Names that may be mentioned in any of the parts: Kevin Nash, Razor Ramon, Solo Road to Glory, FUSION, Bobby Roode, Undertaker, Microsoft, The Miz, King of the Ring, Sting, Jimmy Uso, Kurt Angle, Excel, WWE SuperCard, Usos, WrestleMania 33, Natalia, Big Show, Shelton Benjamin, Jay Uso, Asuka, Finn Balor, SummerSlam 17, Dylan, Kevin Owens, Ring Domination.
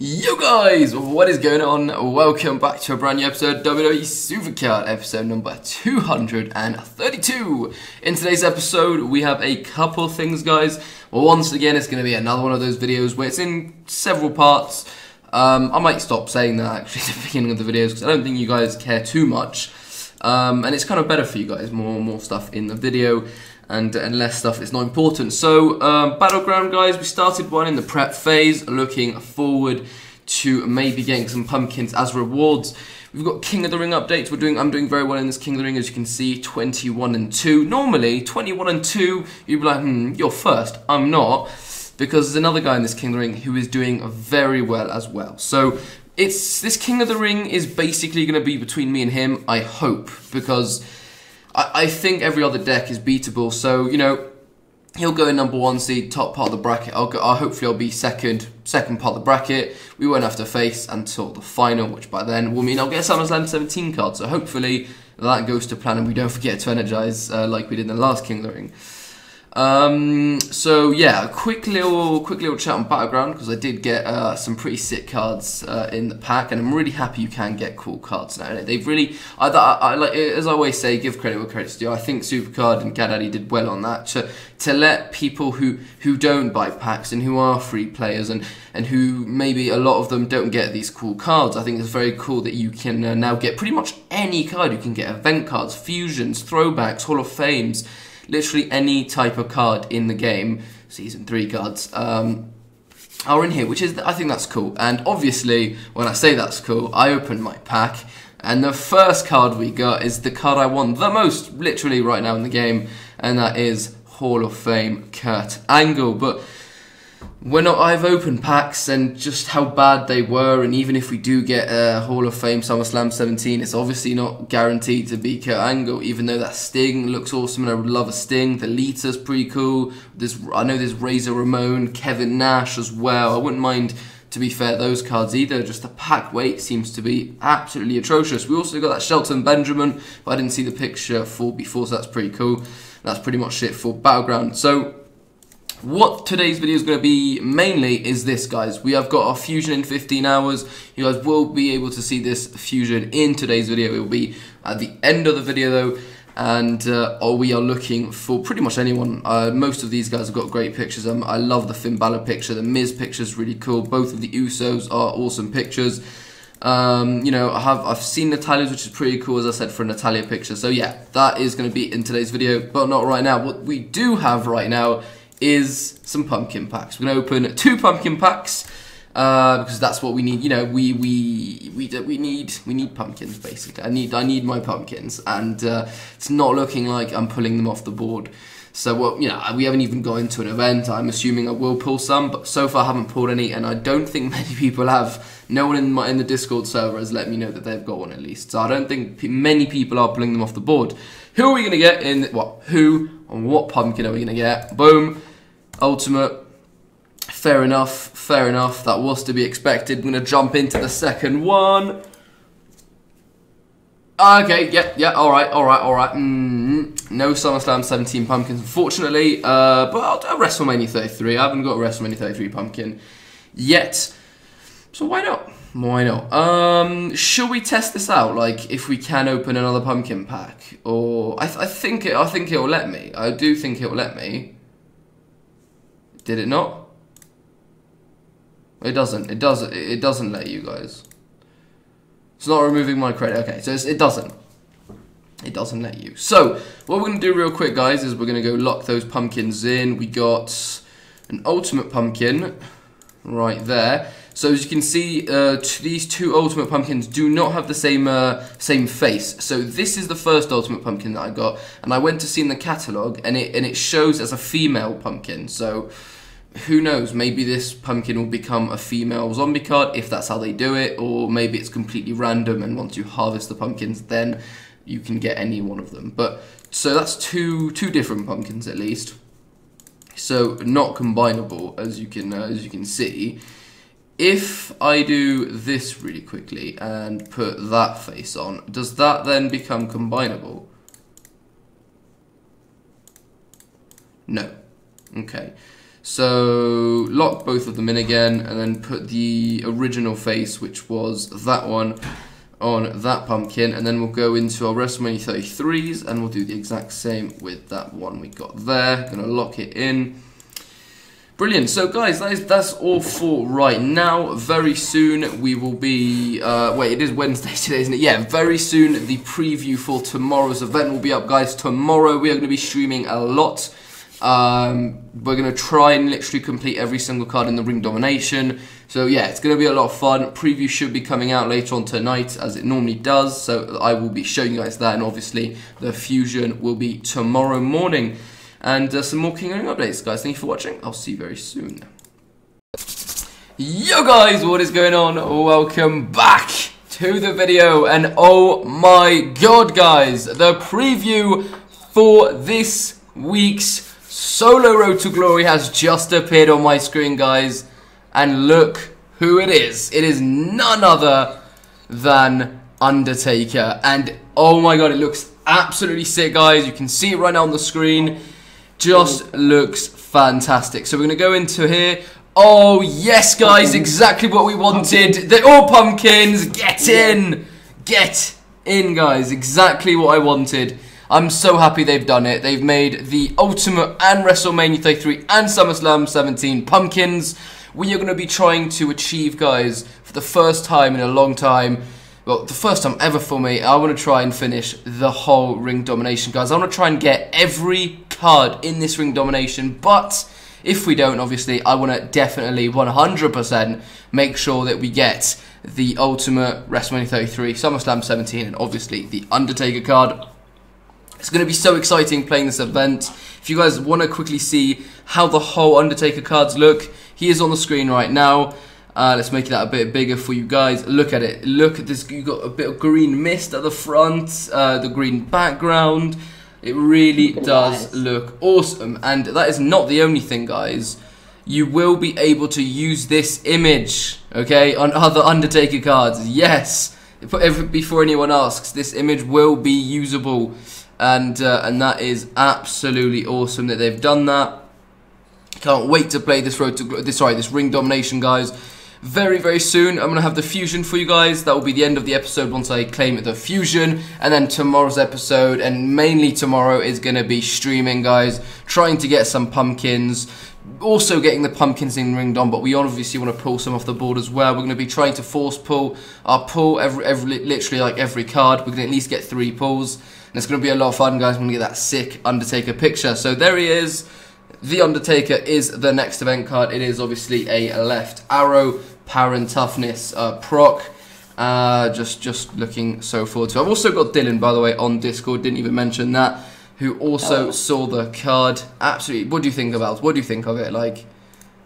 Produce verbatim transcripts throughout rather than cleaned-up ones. Yo guys, what is going on? Welcome back to a brand new episode, W W E SuperCard, episode number two hundred thirty-two. In today's episode, we have a couple things, guys. Well, once again, it's going to be another one of those videos where it's in several parts. Um, I might stop saying that actually at the beginning of the videos because I don't think you guys care too much. Um, and it's kind of better for you guys, more more stuff in the video and, and less stuff that's not important. So, um, Battleground, guys, we started one in the prep phase, looking forward to maybe getting some pumpkins as rewards. We've got King of the Ring updates. We're doing, I'm doing very well in this King of the Ring, as you can see, twenty-one and two. Normally, twenty-one and two, you'd be like, hmm, you're first. I'm not, because there's another guy in this King of the Ring who is doing very well as well. So, It's, this King of the Ring is basically going to be between me and him, I hope, because I, I think every other deck is beatable, so, you know, he'll go in number one seed, top part of the bracket, I'll go, I'll, hopefully I'll be second, second part of the bracket, we won't have to face until the final, which by then will mean I'll get a SummerSlam seventeen card, so hopefully that goes to plan and we don't forget to energize uh, like we did in the last King of the Ring. Um, so yeah, a quick little, quick little chat on Battleground, because I did get uh, some pretty sick cards uh, in the pack, and I'm really happy you can get cool cards now. They've really, I, I, I like, as I always say, give credit where credit's due. I think Supercard and GadDaddy did well on that to to let people who who don't buy packs and who are free players and and who maybe a lot of them don't get these cool cards. I think it's very cool that you can uh, now get pretty much any card. You can get event cards, fusions, throwbacks, Hall of Fames. Literally any type of card in the game, season three cards, um, are in here, which is, I think that's cool. And obviously, when I say that's cool, I opened my pack, and the first card we got is the card I want the most, literally right now in the game, and that is Hall of Fame Kurt Angle. But when I've opened packs and just how bad they were, and even if we do get a Hall of Fame SummerSlam seventeen, it's obviously not guaranteed to be Kurt Angle, even though that Sting looks awesome and I would love a Sting. The Lita's pretty cool. There's, I know there's Razor Ramon, Kevin Nash as well. I wouldn't mind, to be fair, those cards either. Just the pack weight seems to be absolutely atrocious. We also got that Shelton Benjamin, but I didn't see the picture for before, so that's pretty cool. That's pretty much it for Battleground. So what today's video is going to be mainly is this, guys. We have got our fusion in fifteen hours. You guys will be able to see this fusion in today's video. It will be at the end of the video, though. And uh, oh, we are looking for pretty much anyone. Uh, most of these guys have got great pictures. Um, I love the Finn Balor picture. The Miz picture is really cool. Both of the Usos are awesome pictures. Um, you know, I have, I've seen Natalia's, which is pretty cool, as I said, for a Natalia picture. So, yeah, that is going to be in today's video, but not right now. What we do have right now is some pumpkin packs. We're gonna open two pumpkin packs uh, because that's what we need. You know, we we we we need we need pumpkins basically. I need I need my pumpkins, and uh, it's not looking like I'm pulling them off the board. So well, you know, we haven't even gone into an event. I'm assuming I will pull some, but so far I haven't pulled any, and I don't think many people have. No one in my in the Discord server has let me know that they've got one at least. So I don't think many people are pulling them off the board. Who are we gonna get in? What? Who? And what pumpkin are we gonna get? Boom. Ultimate, fair enough, fair enough, that was to be expected. I'm going to jump into the second one. Okay, yeah, yeah, alright, alright, alright, mm, no SummerSlam seventeen pumpkins, unfortunately, uh, but I'll do a WrestleMania thirty-three, I haven't got a WrestleMania thirty-three pumpkin yet, so why not? Why not? Um, should we test this out? Like, if we can open another pumpkin pack, or, I, th I think it, I think it'll let me, I do think it'll let me. Did it not? It doesn't. It doesn't. It doesn't let you guys. It's not removing my credit. Okay, so it's, it doesn't. It doesn't let you. So what we're gonna do real quick, guys, is we're gonna go lock those pumpkins in. We got an ultimate pumpkin right there. So as you can see, uh, these two ultimate pumpkins do not have the same uh, same face. So this is the first ultimate pumpkin that I got, and I went to see in the catalog, and it and it shows as a female pumpkin. So who knows, maybe this pumpkin will become a female zombie card, if that's how they do it, or maybe it's completely random, and once you harvest the pumpkins, then you can get any one of them. But, so that's two two different pumpkins at least, so not combinable, as you can, uh, as you can see. If I do this really quickly, and put that face on, does that then become combinable? No. Okay. So lock both of them in again, and then put the original face, which was that one, on that pumpkin, and then we'll go into our WrestleMania thirty-threes, and we'll do the exact same with that one we got there. Gonna lock it in. Brilliant. So guys, that is, that's all for right now. Very soon we will be, uh, wait, it is Wednesday today, isn't it? Yeah, very soon the preview for tomorrow's event will be up, guys. Tomorrow we are going to be streaming a lot. Um, we're going to try and literally complete every single card in the Ring Domination. So yeah, it's going to be a lot of fun. Preview should be coming out later on tonight, as it normally does. So I will be showing you guys that, and obviously the Fusion will be tomorrow morning. And uh, some more King of the Ring updates, guys. Thank you for watching. I'll see you very soon. Yo, guys, what is going on? Welcome back to the video. And oh my god, guys, the preview for this week's Solo Road to Glory has just appeared on my screen, guys. And look who it is. It is none other than Undertaker. And oh my god, it looks absolutely sick, guys. You can see it right now on the screen. Just looks fantastic. So we're going to go into here. Oh, yes, guys, exactly what we wanted. They're all pumpkins. Get in. Get in, guys. Exactly what I wanted. I'm so happy they've done it. They've made the Ultimate and WrestleMania thirty-three and SummerSlam seventeen pumpkins. We are going to be trying to achieve, guys, for the first time in a long time. Well, the first time ever for me, I want to try and finish the whole Ring Domination, guys. I want to try and get every card in this Ring Domination, but if we don't, obviously, I want to definitely one hundred percent make sure that we get the Ultimate, WrestleMania thirty-three, SummerSlam seventeen, and obviously the Undertaker card. It's going to be so exciting playing this event. If you guys want to quickly see how the whole Undertaker cards look, he is on the screen right now. Uh, let's make that a bit bigger for you guys. Look at it. Look at this. You've got a bit of green mist at the front, uh, the green background. It really does look awesome. And that is not the only thing, guys. You will be able to use this image, okay, on other Undertaker cards. Yes. Before anyone asks, this image will be usable. And uh, and that is absolutely awesome that they've done that. Can't wait to play this road to this sorry this Ring Domination, guys. Very very soon. I'm gonna have the Fusion for you guys. That will be the end of the episode once I claim the Fusion, and then tomorrow's episode, and mainly tomorrow, is gonna be streaming, guys. Trying to get some pumpkins. Also getting the pumpkins in Ring Dom, but we obviously want to pull some off the board as well. We're going to be trying to force pull our pull every, every literally like every card. We're going to at least get three pulls, and it's going to be a lot of fun, guys. We're going to get that sick Undertaker picture. So there he is. The Undertaker is the next event card. It is obviously a left arrow, power and toughness uh, proc. Uh, just, just looking so forward to it. I've also got Dylan, by the way, on Discord. Didn't even mention that. Who also oh. saw the card. Absolutely. What do you think about? What do you think of it? Like,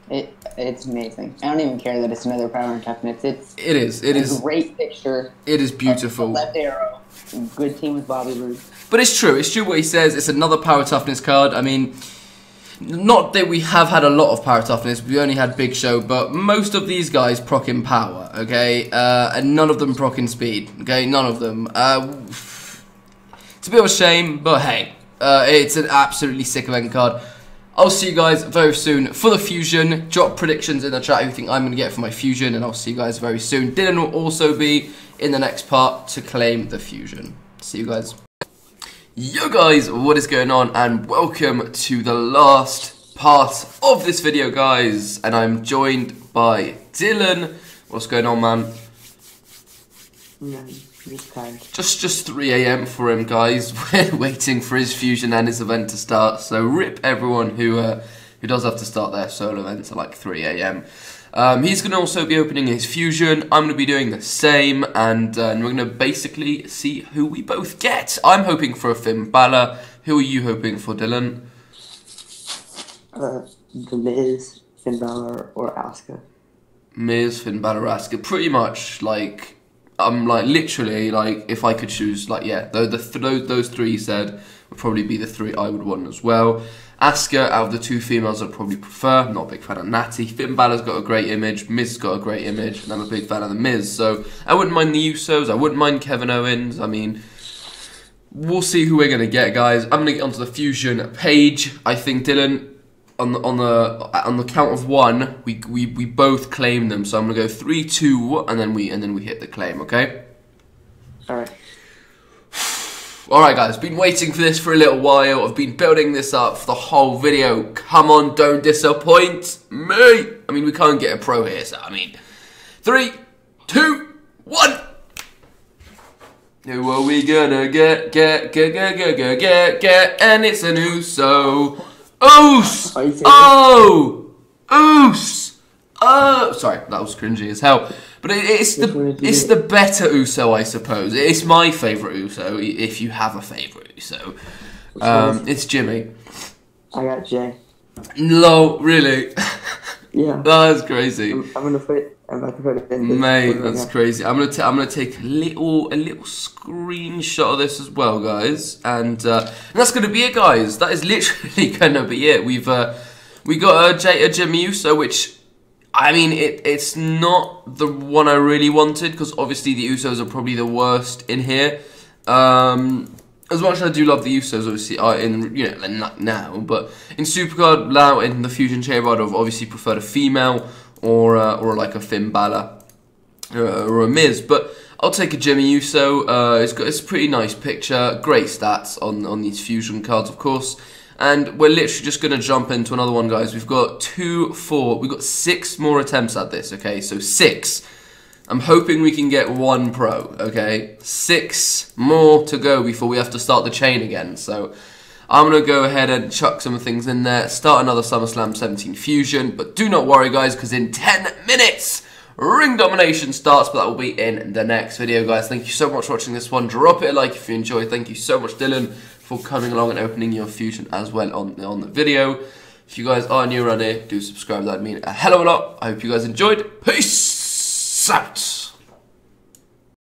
it it's amazing. I don't even care that it's another power and toughness. It's it is it a is great picture. It is beautiful. Left arrow. Good team with Bobby Roode. But it's true. It's true what he says. It's another power toughness card. I mean, not that we have had a lot of power toughness. We only had Big Show, but most of these guys proc in power. Okay, uh, and none of them proc in speed. Okay, none of them. Uh, it's a bit of a shame, but hey. Uh, it's an absolutely sick event card. I'll see you guys very soon for the Fusion. Drop predictions in the chat who think I'm going to get for my Fusion, and I'll see you guys very soon. Dylan will also be in the next part to claim the Fusion. See you guys. Yo guys, what is going on? And welcome to the last part of this video, guys. And I'm joined by Dylan. What's going on, man? No. Just just three A M for him, guys. We're waiting for his Fusion and his event to start. So rip everyone who uh, who does have to start their solo events at like three A M Um, he's going to also be opening his Fusion. I'm going to be doing the same, and, uh, and we're going to basically see who we both get. I'm hoping for a Finn Balor. Who are you hoping for, Dylan? Uh, the Miz, Finn Balor, or Asuka. Miz, Finn Balor, Asuka. Pretty much like. I'm um, like literally like if I could choose like yeah though the th those those three you said would probably be the three I would want as well. Asuka out of the two females I'd probably prefer. I'm not a big fan of Natty. Finn Balor's got a great image. Miz's got a great image, and I'm a big fan of the Miz. So I wouldn't mind the Usos. I wouldn't mind Kevin Owens. I mean, we'll see who we're gonna get, guys. I'm gonna get onto the Fusion page. I think Dylan. on the, on the on the count of one, we we we both claim them. So I'm gonna go three, two, and then we and then we hit the claim. Okay. All right. All right, guys. Been waiting for this for a little while. I've been building this up for the whole video. Come on, don't disappoint me. I mean, we can't get a pro here, so I mean, three, two, one. Who are we gonna get, get, get, get, get, get, get, get, and it's an Uso. Oos! Oh! Oos! Oh! Sorry, that was cringy as hell. But it, it's the it's the better Uso, I suppose. It's my favourite Uso, if you have a favourite Uso. Um, it's Jimmy. I got Jay. No, really? Yeah. That's crazy. I'm, I'm gonna put I'm gonna put it in. Mate, that's crazy. I'm gonna t I'm gonna take a little a little screenshot of this as well, guys, and, uh, and that's gonna be it, guys. That is literally gonna be it. We've uh, we got a Jay a Jimmy Uso, which I mean it it's not the one I really wanted because obviously the Usos are probably the worst in here. Um, As much as I do love the Usos, obviously, uh, in you know, not now, but in Supercard now in the Fusion Chamber, I'd have obviously preferred a female or uh, or like a Finn Balor uh, or a Miz. But I'll take a Jimmy Uso. Uh, it's got it's a pretty nice picture, great stats on on these Fusion cards, of course. And we're literally just gonna jump into another one, guys. We've got two, four, we've got six more attempts at this. Okay, so six. I'm hoping we can get one pro, okay? Six more to go before we have to start the chain again. So I'm going to go ahead and chuck some things in there, start another SummerSlam seventeen Fusion. But do not worry, guys, because in ten minutes, Ring Domination starts, but that will be in the next video, guys. Thank you so much for watching this one. Drop it a like if you enjoyed. Thank you so much, Dylan, for coming along and opening your Fusion as well on, on the video. If you guys are new around here, do subscribe. That would mean a hell of a lot. I hope you guys enjoyed. Peace! Out.